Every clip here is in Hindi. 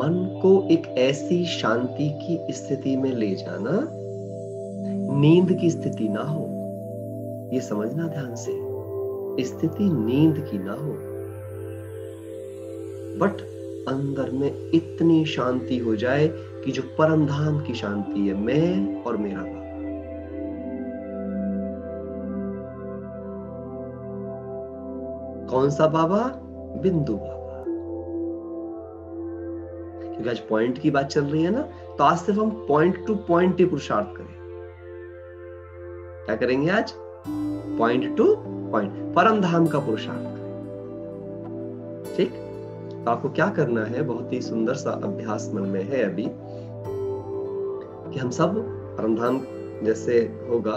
मन को एक ऐसी शांति की स्थिति में ले जाना नींद की स्थिति ना हो। ये समझना ध्यान से, स्थिति नींद की ना हो, बट अंदर में इतनी शांति हो जाए कि जो परमधाम की शांति है, मैं और मेरा भाव। कौन सा बाबा? बिंदु बाबा। क्योंकि आज पॉइंट की बात चल रही है ना, तो आज सिर्फ हम पॉइंट टू पॉइंट ही पुरुषार्थ करें। क्या करेंगे आज? पॉइंट टू पॉइंट परम धाम का पुरुषार्थ करें। ठीक? तो आपको क्या करना है, बहुत ही सुंदर सा अभ्यास मन में है अभी कि हम सब परम धाम जैसे होगा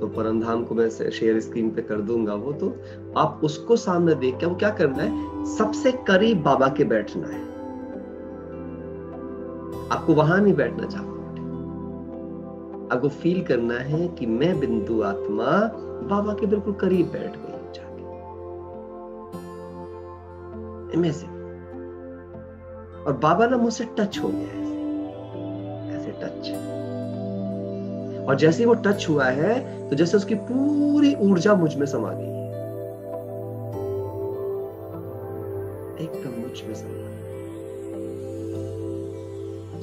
तो परमधाम को मैं शेयर स्क्रीन पे कर दूंगा वो, तो आप उसको सामने देख के वो क्या करना है, सबसे करीब बाबा के बैठना है। आपको वहां नहीं बैठना चाहते, आपको फील करना है कि मैं बिंदु आत्मा बाबा के बिल्कुल करीब बैठ गई हूं जाके, ऐसे। और बाबा ना मुझसे टच हो गया है, ऐसे टच। और जैसे वो टच हुआ है तो जैसे उसकी पूरी ऊर्जा मुझ में समा गई है, एकदम मुझ में समा गई,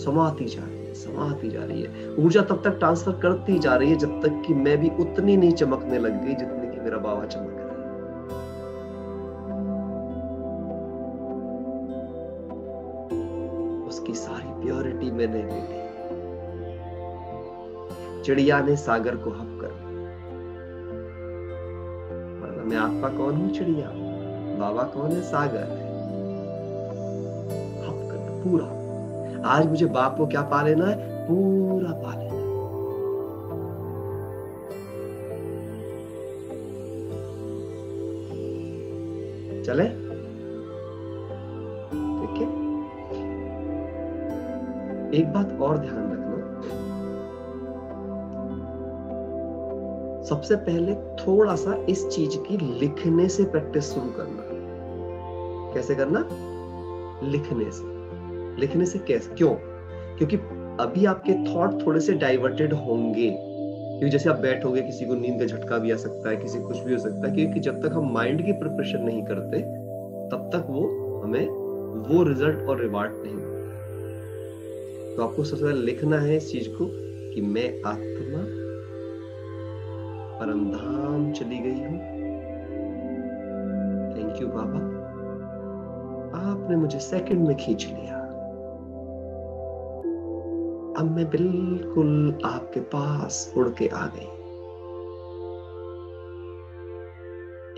समाती जा रही है, समाती जा रही है। ऊर्जा तब तक ट्रांसफर करती जा रही है जब तक कि मैं भी उतनी नहीं चमकने लग गई जितनी कि मेरा बाबा चमक रहा है। उसकी सारी प्योरिटी मैंने ले ली। चिड़िया ने सागर को हप कर लिया। मैं आपका कौन हूं? चिड़िया। बाबा कौन है? सागर है। हप कर पूरा। आज मुझे बाप को क्या पा लेना है? पूरा पा लेना है। चले, ठीक है? एक बात और ध्यान रखना, सबसे पहले थोड़ा सा इस चीज की लिखने से प्रैक्टिस शुरू करना। कैसे करना? लिखने से। लिखने से कैसे? क्यों? क्योंकि अभी आपके थॉट थोड़े से डाइवर्टेड होंगे, क्योंकि जैसे आप बैठोगे किसी को नींद का झटका भी आ सकता है, किसी को कुछ भी हो सकता है, क्योंकि जब तक हम माइंड की प्रिपरेशन नहीं करते तब तक वो हमें वो रिजल्ट और रिवार्ड नहीं मिलता। तो आपको सबसे पहले लिखना है इस चीज को कि मैं आत्मा परम धाम चली गई हूं। थैंक यू बाबा, आपने मुझे सेकंड में खींच लिया। अब मैं बिल्कुल आपके पास उड़ के आ गई,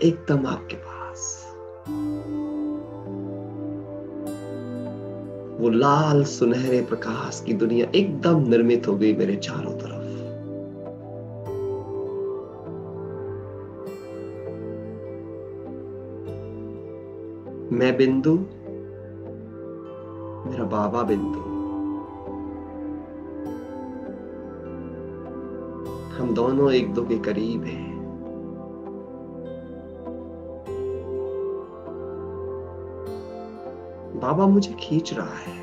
एकदम आपके पास। वो लाल सुनहरे प्रकाश की दुनिया एकदम निर्मित हो गई मेरे चारों तरफ। मैं बिंदु, मेरा बाबा बिंदु, हम दोनों एक दो के करीब हैं। बाबा मुझे खींच रहा है,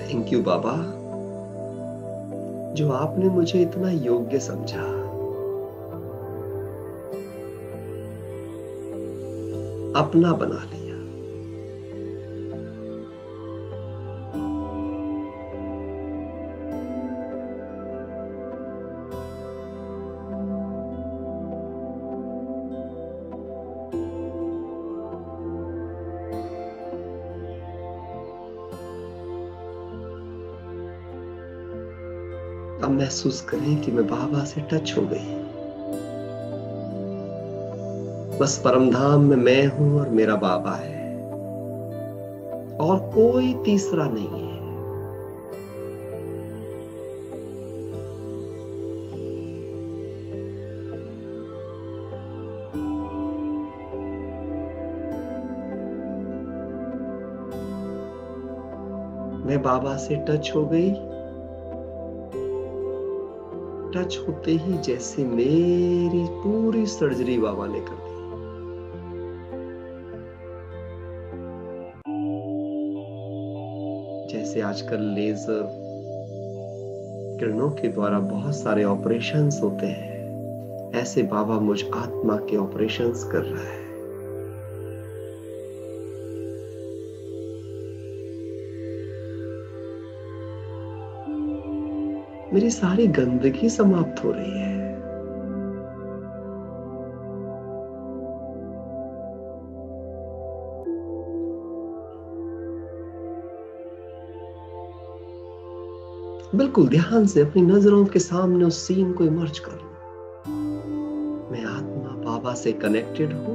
थैंक यू बाबा जो आपने मुझे इतना योग्य समझा। अपना बना लिया। अब महसूस करें कि मैं बाबा से टच हो गई। बस परमधाम में मैं हूं और मेरा बाबा है, और कोई तीसरा नहीं है। मैं बाबा से टच हो गई, टच होते ही जैसे मेरी पूरी सर्जरी बाबा ने कर दी। जैसे आजकल लेजर किरणों के द्वारा बहुत सारे ऑपरेशंस होते हैं, ऐसे बाबा मुझ आत्मा के ऑपरेशंस कर रहा है। मेरी सारी गंदगी समाप्त हो रही है। बिल्कुल ध्यान से अपनी नजरों के सामने उस सीन को इमर्ज कर लो। मैं आत्मा बाबा से कनेक्टेड हूं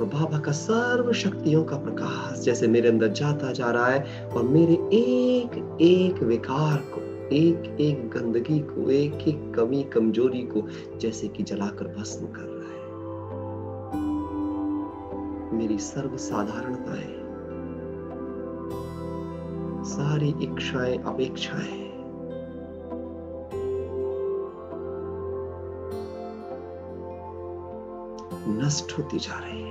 और बाबा का सर्व शक्तियों का प्रकाश जैसे मेरे अंदर जाता जा रहा है और मेरे एक एक विकार को, एक एक गंदगी को, एक एक कमी कमजोरी को जैसे कि जलाकर भस्म कर रहा है। मेरी सर्व साधारणताएं, सारी इच्छाएं, अपेक्षाएं, नष्ट होती जा रही है।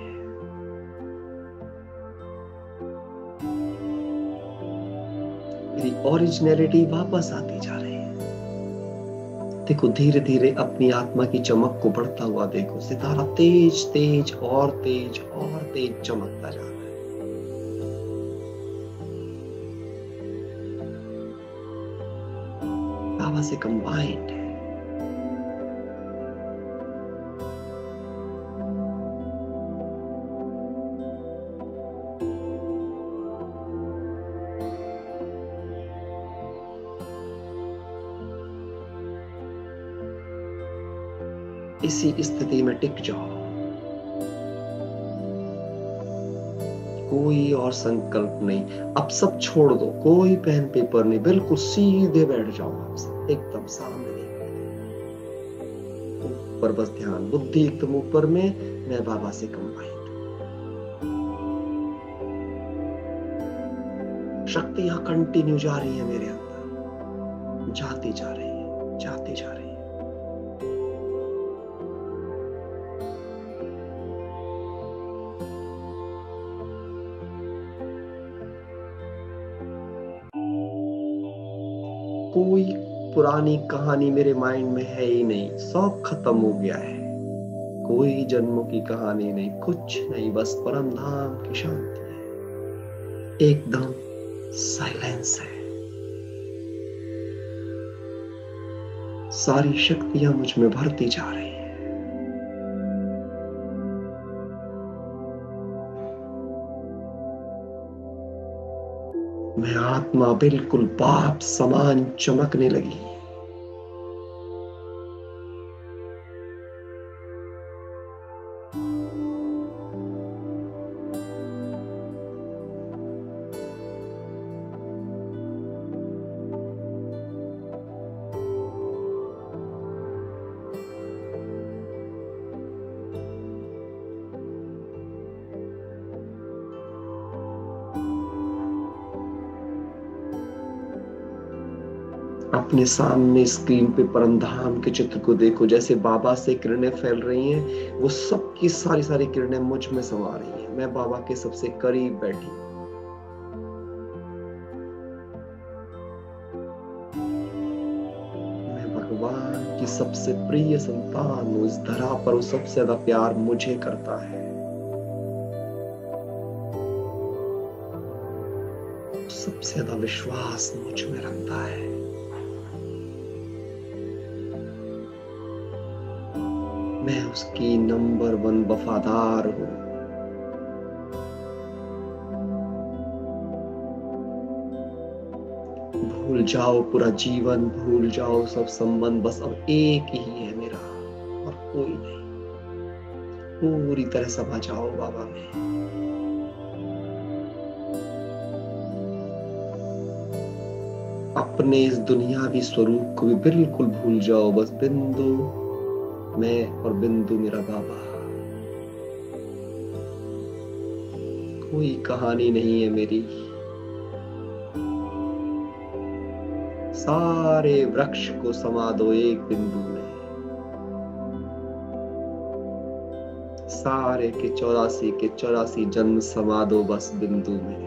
मेरी ओरिजिनलिटी वापस आती जा रही है। देखो धीरे धीरे अपनी आत्मा की चमक को बढ़ता हुआ देखो। सितारा तेज तेज और तेज और तेज चमकता जा रहा है। बाबा से कंबाइंड है। इसी स्थिति में टिक जाओ। कोई और संकल्प नहीं, अब सब छोड़ दो, कोई पेन पेपर नहीं, बिल्कुल सीधे बैठ जाओ आप एकदम सामने ऊपर। बस ध्यान, बुद्धि एकदम ऊपर में, मैं बाबा से कंबाइंड, शक्तियां कंटिन्यू जा रही है मेरे अंदर, जाती जा रही है, जाती जा रही है। कोई पुरानी कहानी मेरे माइंड में है ही नहीं, सब खत्म हो गया है। कोई जन्मों की कहानी नहीं, कुछ नहीं, बस परम धाम की शांति है। एकदम साइलेंस है। सारी शक्तियां मुझ में भरती जा रही है। मैं आत्मा बिल्कुल बाप समान चमकने लगी। अपने सामने स्क्रीन पे परम धाम के चित्र को देखो। जैसे बाबा से किरणें फैल रही हैं, वो सब की सारी सारी किरणें मुझ में समा रही हैं। मैं बाबा के सबसे करीब बैठी। मैं भगवान की सबसे प्रिय संतान हूँ। इस धरा पर वो सबसे ज्यादा प्यार मुझे करता है। सबसे ज्यादा विश्वास मुझ में रखता है। मैं उसकी नंबर 1 वफादार हूं। भूल जाओ पूरा जीवन, भूल जाओ सब संबंध, बस अब एक ही है मेरा और कोई नहीं। पूरी तरह समा जाओ बाबा में। अपने इस दुनियावी स्वरूप को भी बिल्कुल भूल जाओ। बस बिंदु मैं और बिंदु मेरा बाबा। कोई कहानी नहीं है मेरी, सारे वृक्ष को समा दो एक बिंदु में, सारे के चौरासी जन्म समा दो बस बिंदु में।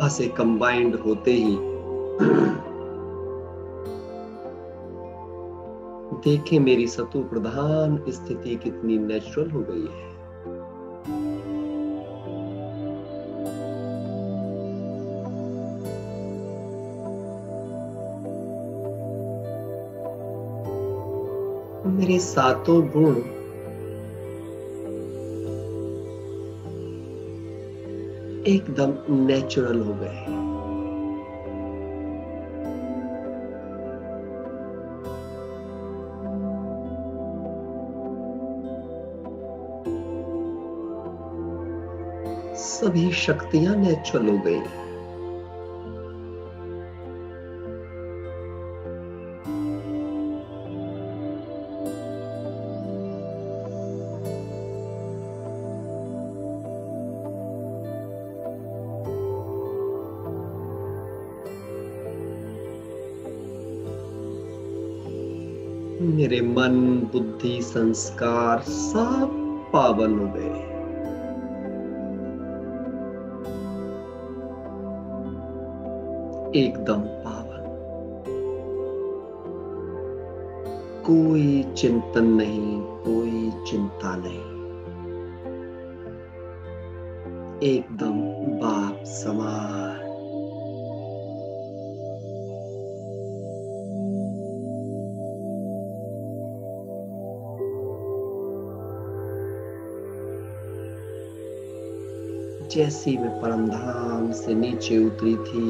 आभा से कंबाइंड होते ही देखें मेरी सतो प्रधान स्थिति कितनी नेचुरल हो गई है। मेरे सातों गुण एकदम नेचुरल हो गए। सभी शक्तियां नेचुरल हो गई। मेरे मन बुद्धि संस्कार सब पावन हो गए। एकदम पावन, कोई चिंतन नहीं, कोई चिंता नहीं। एकदम बाप समान। जैसी मैं परमधाम से नीचे उतरी थी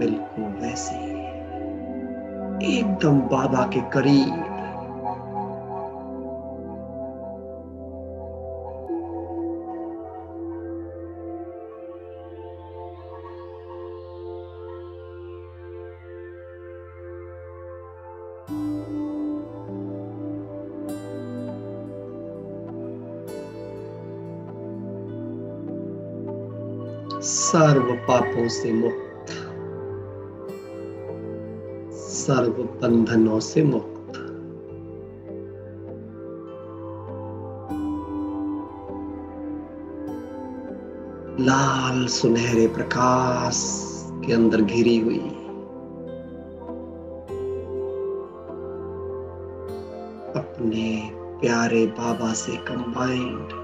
बिल्कुल वैसे एकदम बाबा के करीब। सर्व पापों से मुक्त, सर्व बंधनों से मुक्त, लाल सुनहरे प्रकाश के अंदर घिरी हुई अपने प्यारे बाबा से कंबाइंड।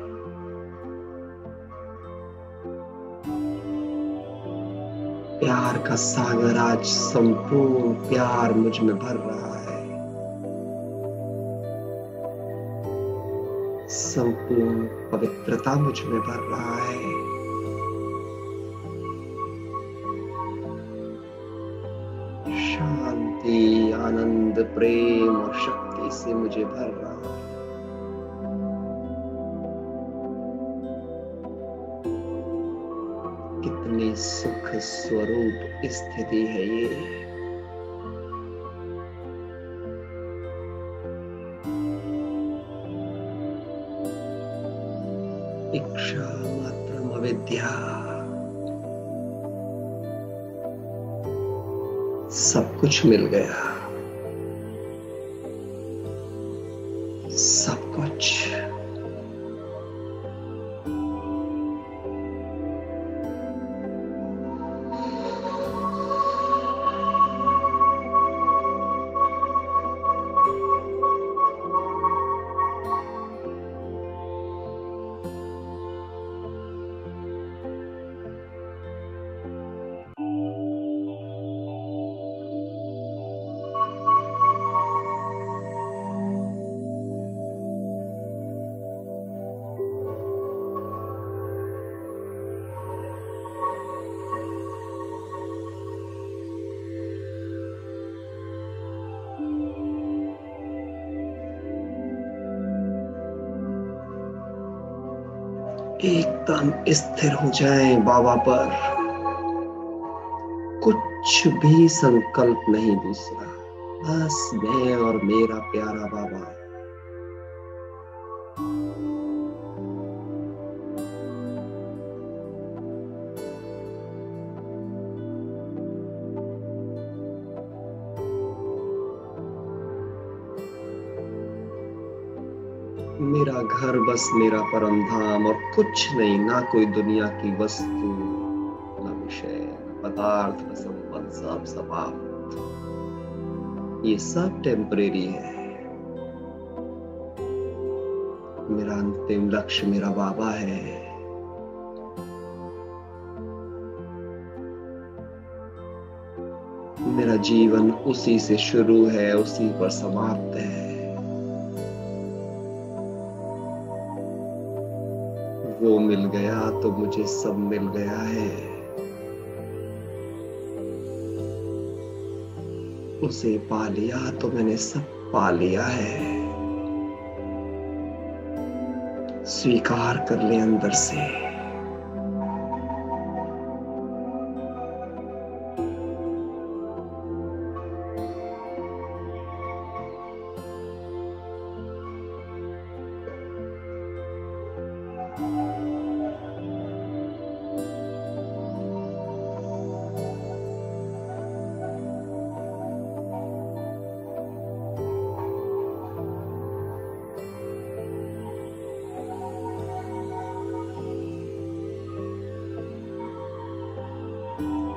प्यार का सागर आज संपूर्ण प्यार मुझ में भर रहा है, संपूर्ण पवित्रता मुझ में भर रहा है, शांति आनंद प्रेम और शक्ति से मुझे भर रहा है। कितनी सुख स्वरूप स्थिति है ये। इच्छा मात्रम अविद्या, सब कुछ मिल गया, सब कुछ। एकदम स्थिर हो जाएं बाबा पर, कुछ भी संकल्प नहीं दूसरा, बस मैं और मेरा प्यारा बाबा। मेरा घर बस मेरा परमधाम और कुछ नहीं, ना कोई दुनिया की वस्तु, विषय, पदार्थ, संपत्ति सब समाप्त, ये सब टेम्परेरी है। मेरा अंतिम लक्ष्य मेरा बाबा है। मेरा जीवन उसी से शुरू है, उसी पर समाप्त है। वो मिल गया तो मुझे सब मिल गया है। उसे पा लिया तो मैंने सब पा लिया है। स्वीकार कर ले अंदर से।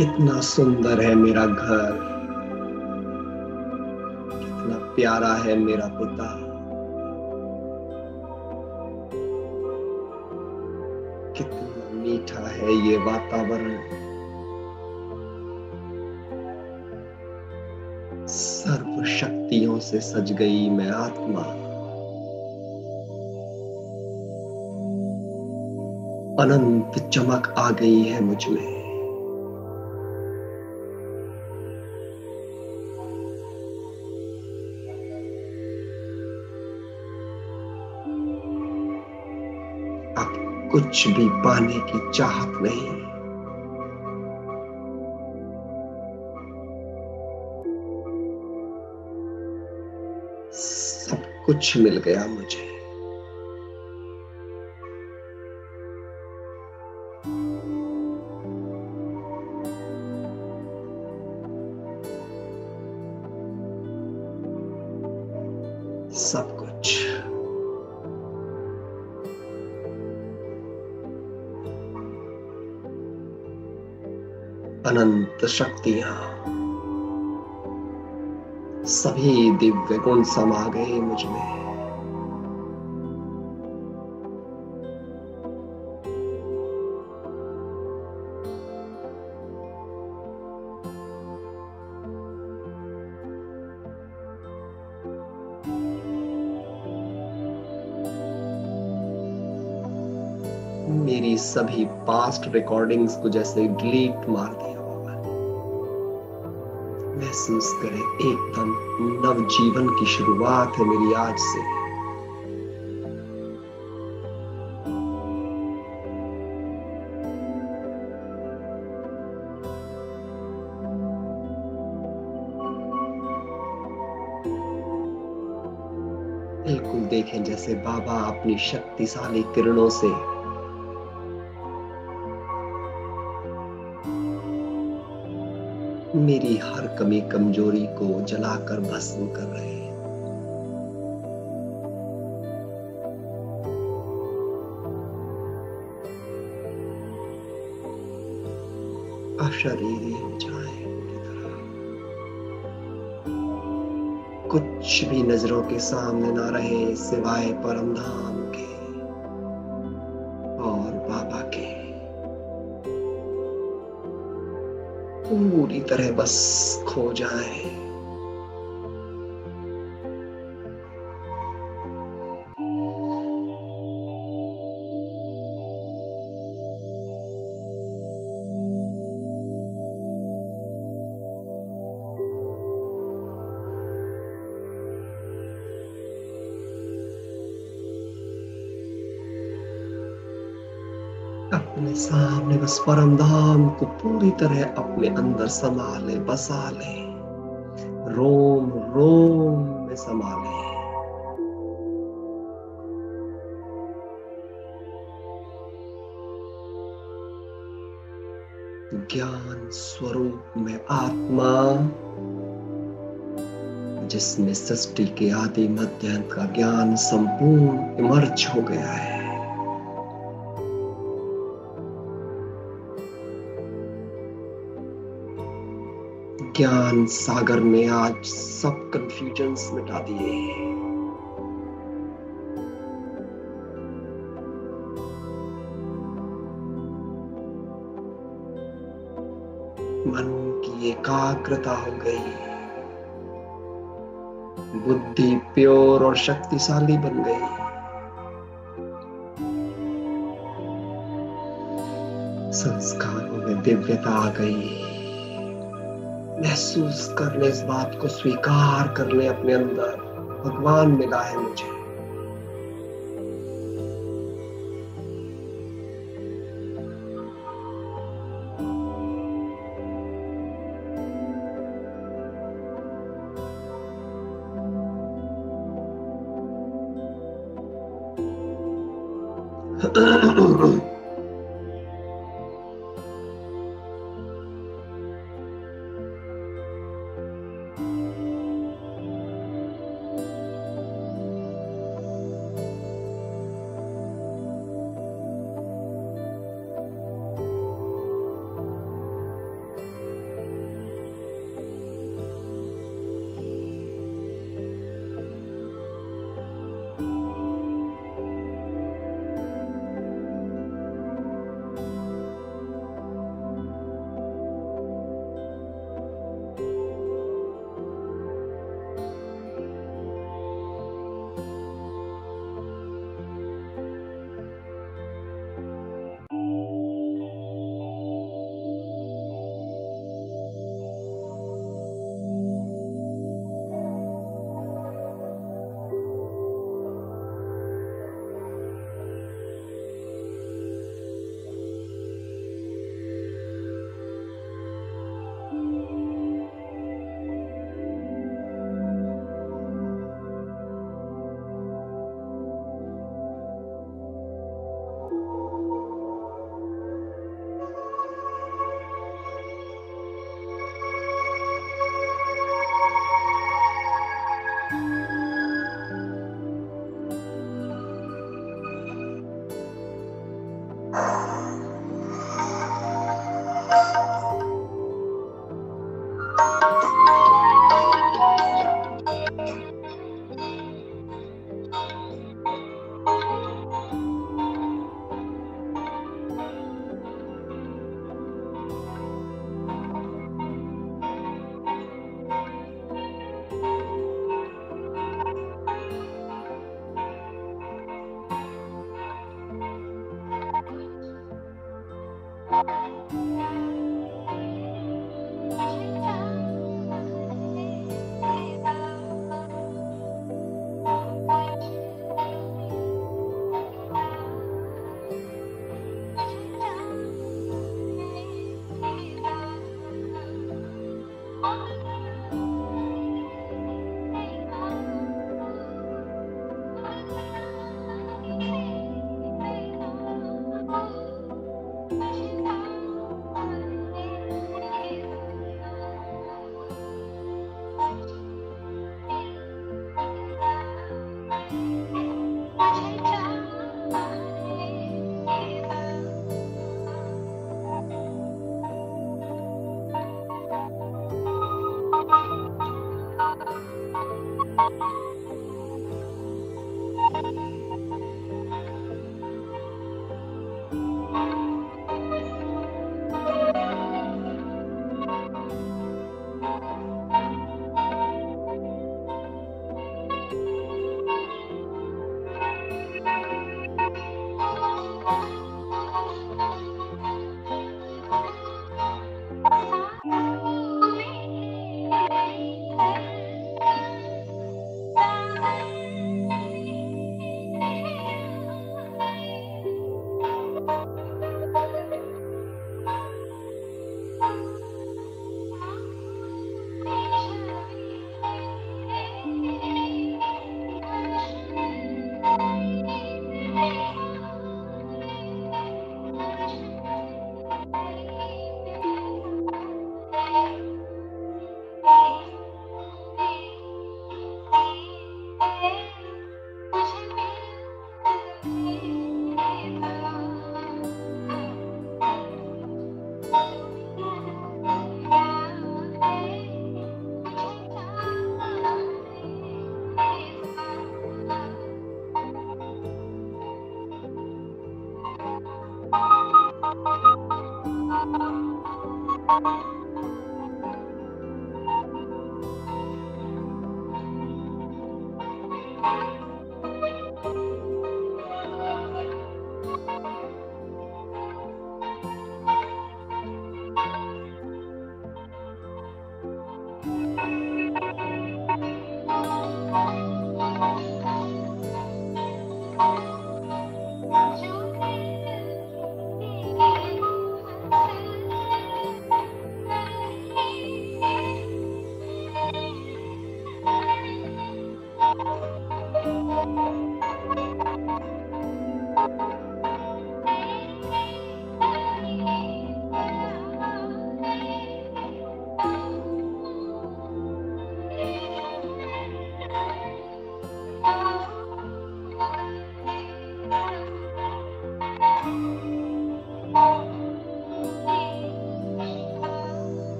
कितना सुंदर है मेरा घर, कितना प्यारा है मेरा पिता। कितना मीठा है ये वातावरण। सर्व शक्तियों से सज गई मैं आत्मा। अनंत चमक आ गई है मुझ में। कुछ भी पाने की चाहत नहीं। सब कुछ मिल गया मुझे। सब कुछ अनंत शक्तियां, सभी दिव्य गुण समा गए मुझ में। मेरी सभी पास्ट रिकॉर्डिंग्स को जैसे डिलीट मार दिया। महसूस करें एकदम नव जीवन की शुरुआत है मेरी आज से। बिल्कुल देखें जैसे बाबा अपनी शक्तिशाली किरणों से मेरी हर कमी कमजोरी को जलाकर भस्म कर रहे हैं। अशरीरी हो जाए पूरी तरह। कुछ भी नजरों के सामने ना रहे सिवाय परम धाम के और बाबा के। पूरी तरह बस खो जाए। अपने सामने बस परम धाम को पूरी तरह अपने अंदर समा ले, बसा ले, रोम रोम में समा ले। ज्ञान स्वरूप में आत्मा, जिसमें सृष्टि के आदि मध्य अंत का ज्ञान संपूर्ण इमर्ज हो गया है। ज्ञान सागर ने आज सब कंफ्यूजन्स मिटा दिए। मन की एकाग्रता हो गई, बुद्धि प्योर और शक्तिशाली बन गई। संस्कारों में दिव्यता आ गई। महसूस कर ले, इस बात को स्वीकार कर ले अपने अंदर, भगवान मिला है मुझे।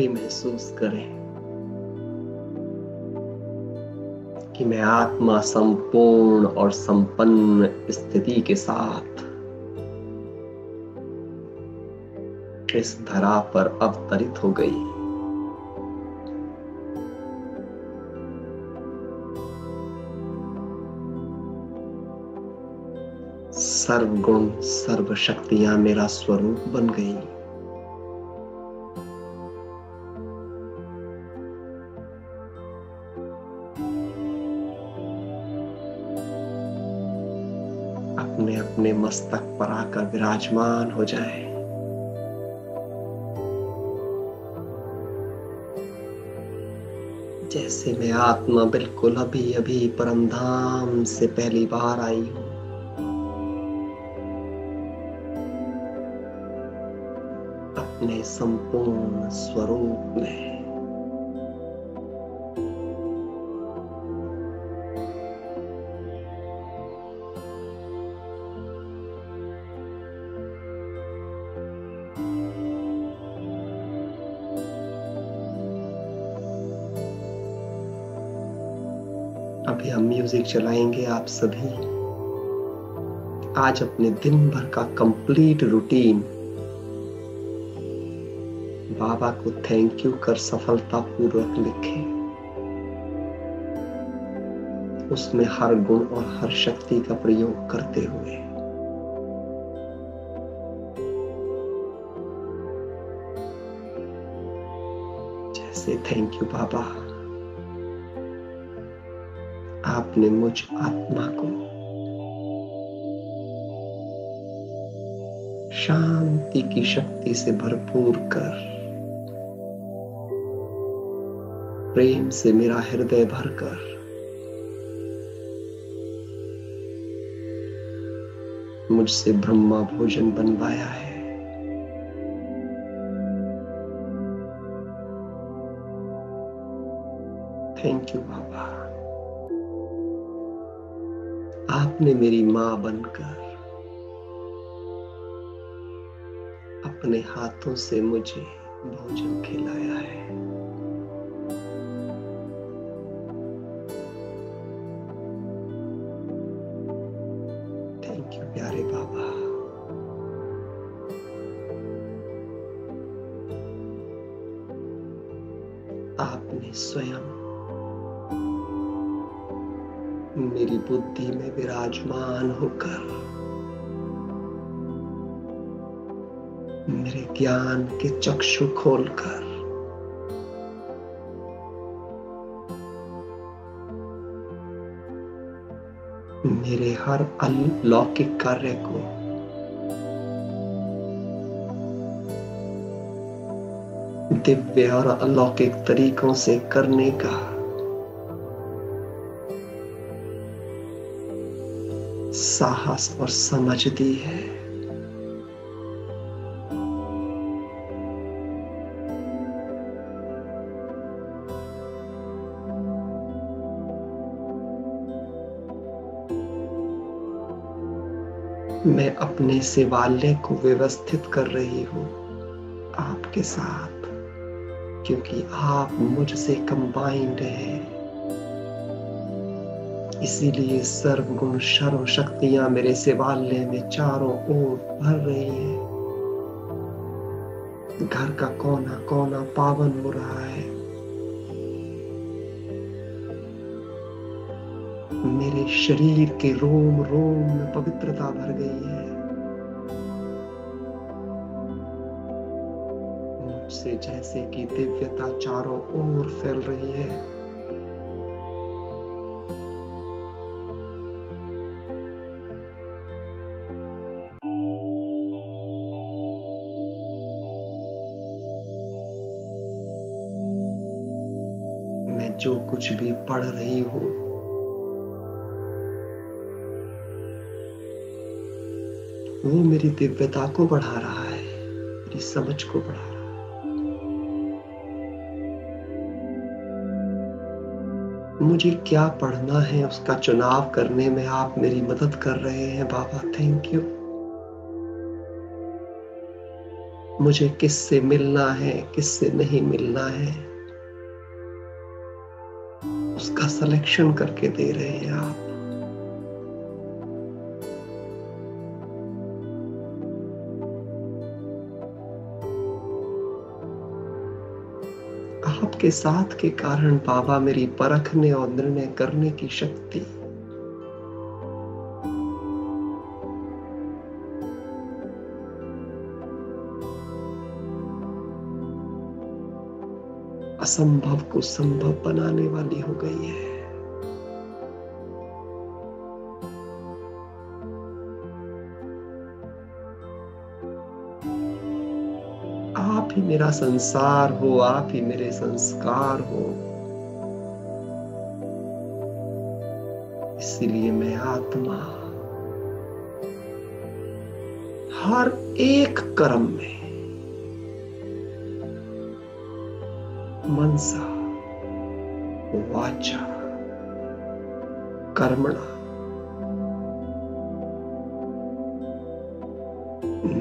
भी महसूस करें कि मैं आत्मा संपूर्ण और संपन्न स्थिति के साथ इस धरा पर अवतरित हो गई। सर्वगुण सर्व शक्तियां मेरा स्वरूप बन गई। अपने अपने मस्तक पर आकर विराजमान हो जाए। जैसे मैं आत्मा बिल्कुल अभी अभी परमधाम से पहली बार आई हूं, अपने संपूर्ण स्वरूप में अभी हम म्यूजिक चलाएंगे। आप सभी आज अपने दिन भर का कंप्लीट रूटीन बाबा को थैंक यू कर सफलतापूर्वक लिखें, उसमें हर गुण और हर शक्ति का प्रयोग करते हुए। जैसे थैंक यू बाबा, आपने मुझ आत्मा को शांति की शक्ति से भरपूर कर, प्रेम से मेरा हृदय भरकर, मुझसे ब्रह्मा भोजन बनवाया है। थैंक यू बाबा, आपने मेरी मां बनकर अपने हाथों से मुझे भोजन खिलाया है। प्यारे बाबा, आपने स्वयं मेरी बुद्धि में विराजमान होकर मेरे ज्ञान के चक्षु खोलकर मेरे हर अलौकिक कार्य को दिव्य और अलौकिक तरीकों से करने का साहस और समझ दी है। मैं अपने सेवालय को व्यवस्थित कर रही हूँ आपके साथ, क्योंकि आप मुझसे कंबाइंड हैं। इसीलिए सर्वगुण सर्व शक्तियां मेरे सेवालय में चारों ओर भर रही हैं। घर का कोना कोना पावन हो रहा है। मेरे शरीर के रोम रोम में पवित्रता भर गई है। मुझसे जैसे कि दिव्यता चारों ओर फैल रही है। मैं जो कुछ भी पढ़ रही हूँ वो मेरी दिव्यता को बढ़ा रहा है, मेरी समझ को बढ़ा रहा है। मुझे क्या पढ़ना है उसका चुनाव करने में आप मेरी मदद कर रहे हैं बाबा। Thank you. मुझे किससे मिलना है किससे नहीं मिलना है, उसका सिलेक्शन करके दे रहे हैं आप। आपके साथ के कारण बाबा मेरी परखने और निर्णय करने की शक्ति असंभव को संभव बनाने वाली हो गई है। आप ही मेरा संसार हो, आप ही मेरे संस्कार हो, इसलिए मैं आत्मा हर एक कर्म में मनसा वाचा कर्मणा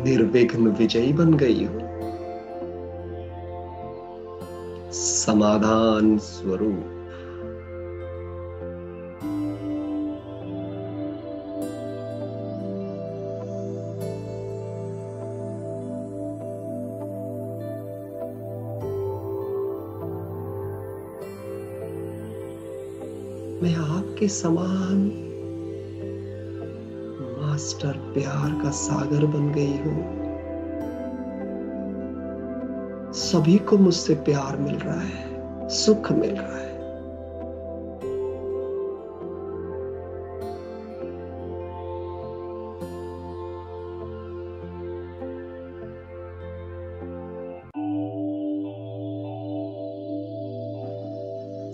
निर्विघ्न विजयी बन गई हो। समाधान स्वरूप मैं आपके समान मास्टर प्यार का सागर बन गई हूं। सभी को मुझसे प्यार मिल रहा है, सुख मिल रहा है।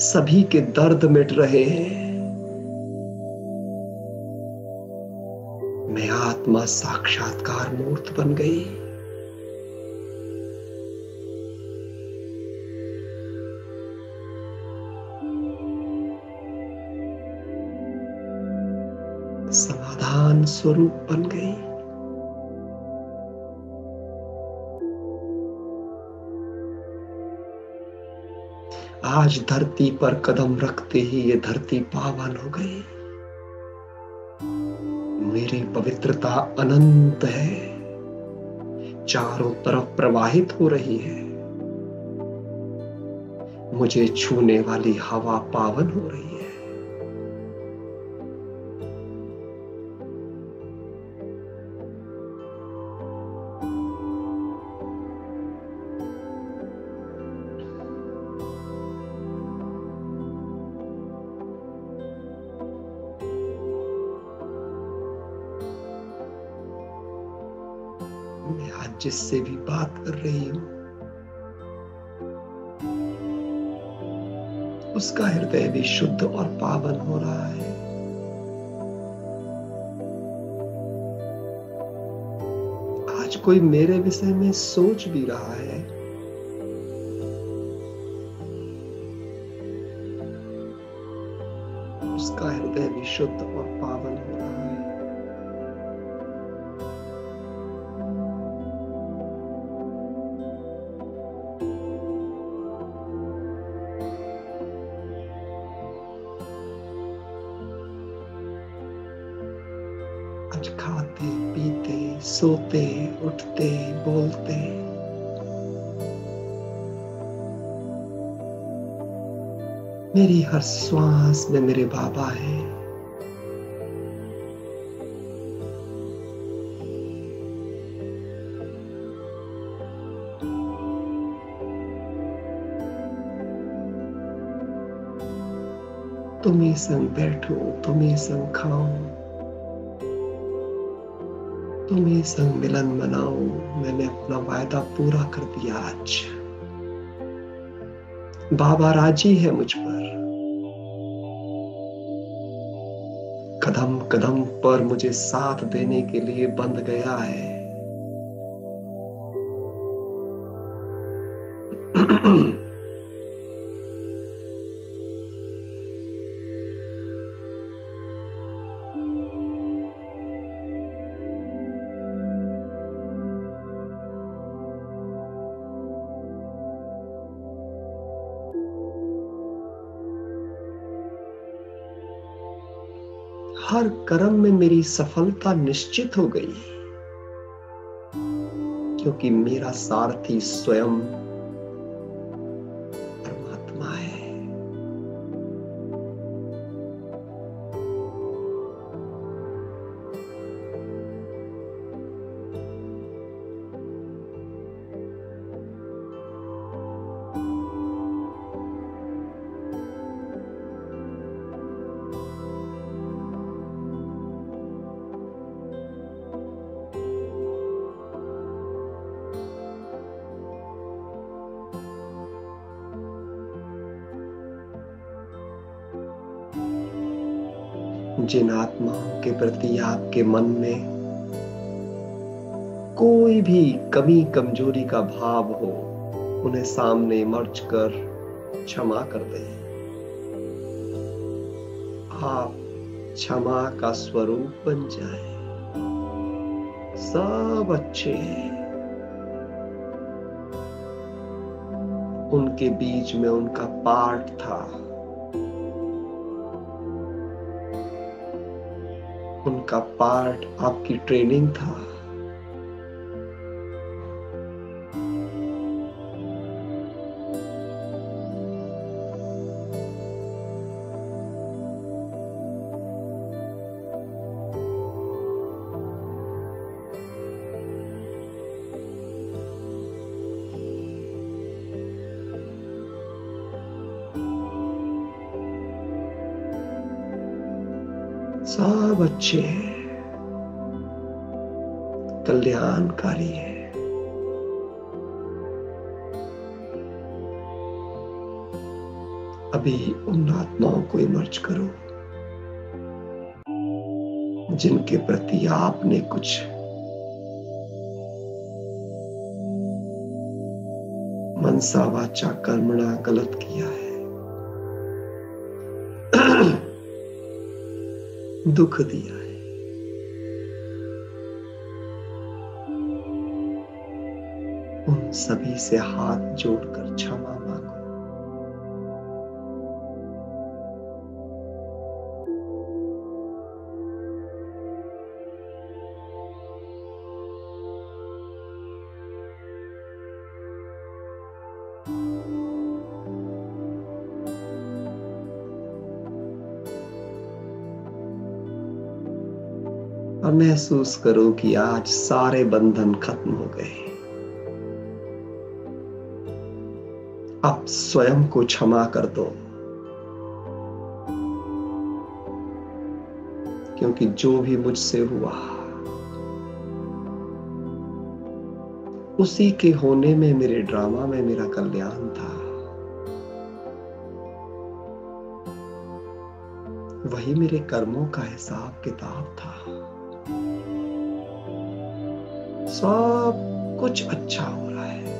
सभी के दर्द मिट रहे हैं। मैं आत्मा साक्षात्कार मूर्त बन गई। समाधान स्वरूप बन गई। आज धरती पर कदम रखते ही ये धरती पावन हो गई। मेरी पवित्रता अनंत है, चारों तरफ प्रवाहित हो रही है। मुझे छूने वाली हवा पावन हो रही है। मैं आज जिससे भी बात कर रही हूं उसका हृदय भी शुद्ध और पावन हो रहा है। आज कोई मेरे विषय में सोच भी रहा है उसका हृदय भी शुद्ध और पावन हो रहा है। खाते पीते सोते उठते बोलते मेरी हर श्वास में मेरे बाबा हैं। तुम्ही संग बैठो, तुम्ही संग खाओ, तुम्हें संग मिलन मनाओ। मैंने अपना वायदा पूरा कर दिया। आज बाबा राजी है मुझ पर। कदम कदम पर मुझे साथ देने के लिए बंध गया है। हर कर्म में मेरी सफलता निश्चित हो गई, क्योंकि मेरा सारथी स्वयं परमात्मा है। जिन आत्माओं के प्रति आपके मन में कोई भी कमी कमजोरी का भाव हो, उन्हें सामने मर्ज कर क्षमा कर दें। आप क्षमा का स्वरूप बन जाए। सब अच्छे हैं, उनके बीच में उनका पार्ट था, उनका पार्ट आपकी ट्रेनिंग था। सब अच्छे हैं, कल्याणकारी है। अभी उन आत्माओं को इमर्ज करो जिनके प्रति आपने कुछ मनसा वाचा कर्मणा गलत किया है, दुख दिया है। उन सभी से हाथ जोड़कर क्षमा मांगो। और महसूस करो कि आज सारे बंधन खत्म हो गए। आप स्वयं को क्षमा कर दो, क्योंकि जो भी मुझसे हुआ उसी के होने में, मेरे ड्रामा में मेरा कल्याण था। वही मेरे कर्मों का हिसाब किताब था। सब कुछ अच्छा हो रहा है।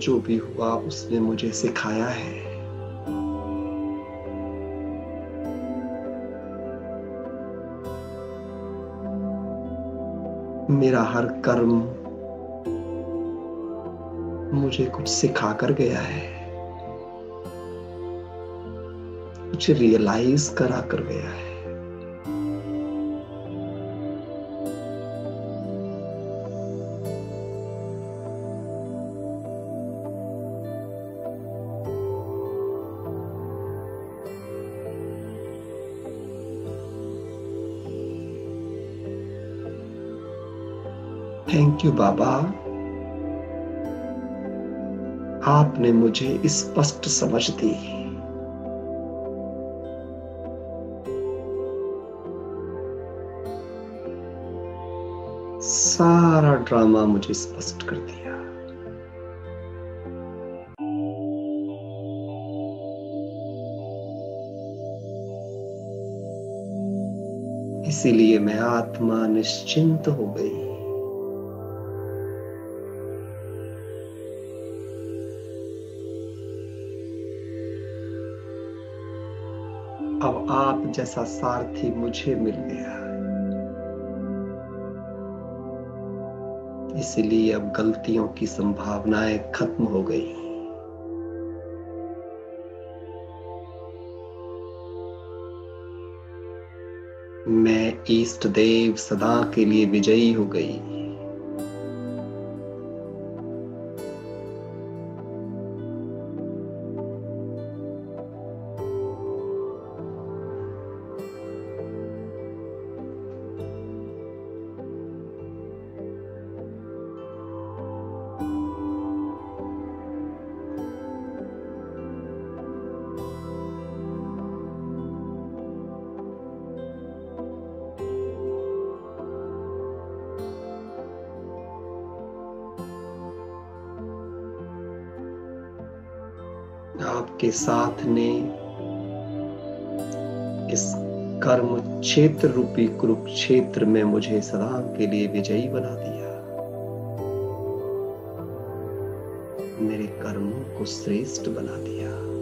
जो भी हुआ उसने मुझे सिखाया है। मेरा हर कर्म मुझे कुछ सिखा कर गया है, कुछ रियलाइज करा कर गया है। थैंक यू बाबा, आपने मुझे स्पष्ट समझ दी। सारा ड्रामा मुझे स्पष्ट कर दिया। इसीलिए मैं आत्मा निश्चिंत हो गई। अब आप जैसा सारथी मुझे मिल गया, इसलिए अब गलतियों की संभावनाएं खत्म हो गई। मैं ईष्ट देव सदा के लिए विजयी हो गई। आपके साथ ने इस कर्म क्षेत्र रूपी कुरुक्षेत्र में मुझे सदा के लिए विजयी बना दिया। मेरे कर्मों को श्रेष्ठ बना दिया।